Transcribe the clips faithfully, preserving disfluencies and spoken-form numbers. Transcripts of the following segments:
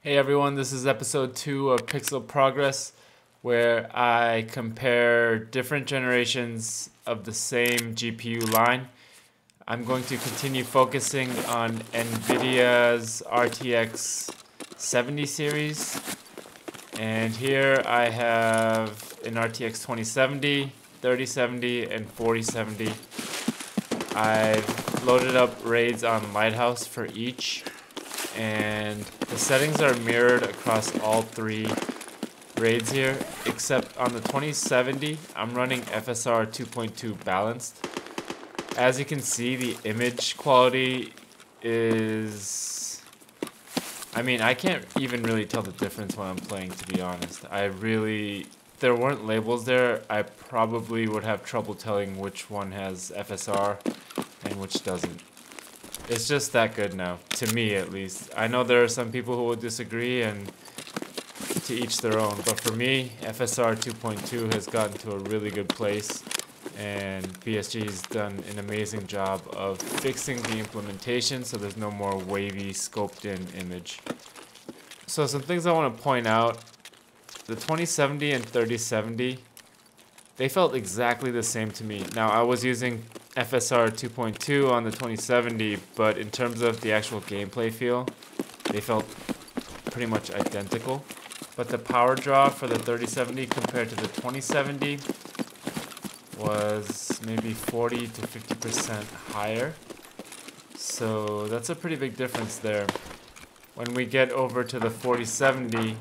Hey everyone, this is episode two of Pixel Progress, where I compare different generations of the same G P U line. I'm going to continue focusing on NVIDIA's R T X seventy series, and here I have an R T X twenty seventy, thirty seventy, and forty seventy. I've loaded up raids on Lighthouse for each, and the settings are mirrored across all three raids here, except on the twenty seventy, I'm running F S R two point two balanced. As you can see, the image quality is... I mean, I can't even really tell the difference when I'm playing, to be honest. I really... If there weren't labels there, I probably would have trouble telling which one has F S R and which doesn't. It's just that good now, to me at least. I know there are some people who will disagree, and to each their own, but for me, F S R two point two has gotten to a really good place, and P S G's done an amazing job of fixing the implementation so there's no more wavy, scoped-in image. So some things I want to point out, the twenty seventy and thirty seventy, they felt exactly the same to me. Now, I was using F S R two point two on the twenty seventy, but in terms of the actual gameplay feel, they felt pretty much identical. But the power draw for the thirty seventy compared to the twenty seventy was maybe forty to fifty percent higher. So that's a pretty big difference there. When we get over to the forty seventy,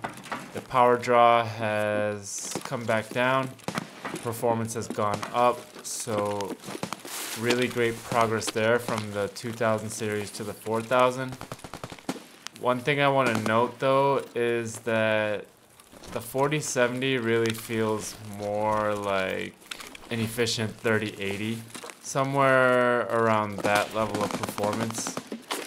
the power draw has come back down, performance has gone up, so really great progress there from the two thousand series to the four thousand. One thing I want to note though is that the forty seventy really feels more like an efficient thirty eighty, somewhere around that level of performance.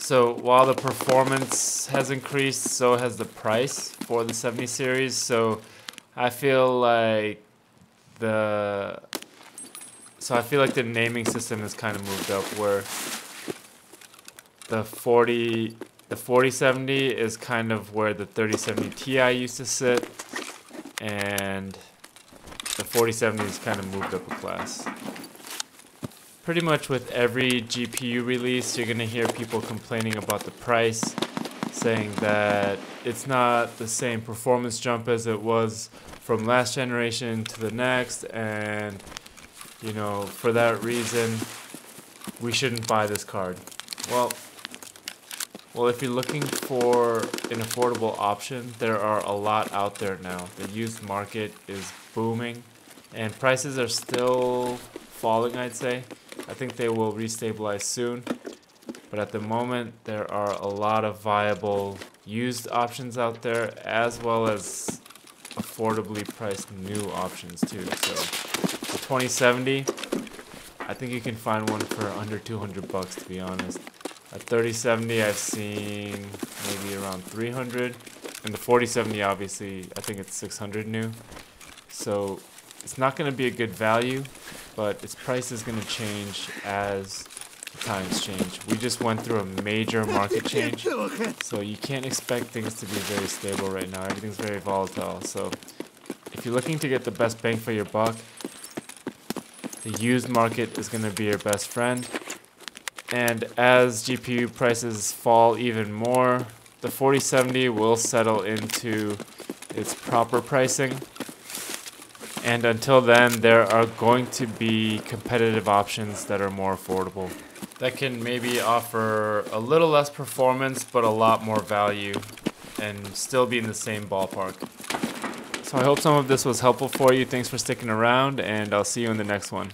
So while the performance has increased, so has the price for the seventy series, so I feel like the So I feel like the naming system has kind of moved up, where the forty the forty seventy is kind of where the thirty seventy Ti used to sit, and the forty seventy has kind of moved up a class. Pretty much with every G P U release, you're going to hear people complaining about the price, saying that it's not the same performance jump as it was from last generation to the next, and you know, for that reason, we shouldn't buy this card. Well, well, if you're looking for an affordable option, there are a lot out there now. The used market is booming, and prices are still falling, I'd say. I think they will restabilize soon, but at the moment, there are a lot of viable used options out there, as well as affordably priced new options too, so... twenty seventy, I think you can find one for under two hundred bucks, to be honest. A thirty seventy I've seen maybe around three hundred, and the forty seventy obviously I think it's six hundred new. So it's not going to be a good value, but its price is going to change as times change. We just went through a major market change, so you can't expect things to be very stable right now. Everything's very volatile, so if you're looking to get the best bang for your buck, the used market is going to be your best friend. And as G P U prices fall even more, the forty seventy will settle into its proper pricing. And until then, there are going to be competitive options that are more affordable, that can maybe offer a little less performance, but a lot more value, and still be in the same ballpark. So I hope some of this was helpful for you. Thanks for sticking around, and I'll see you in the next one.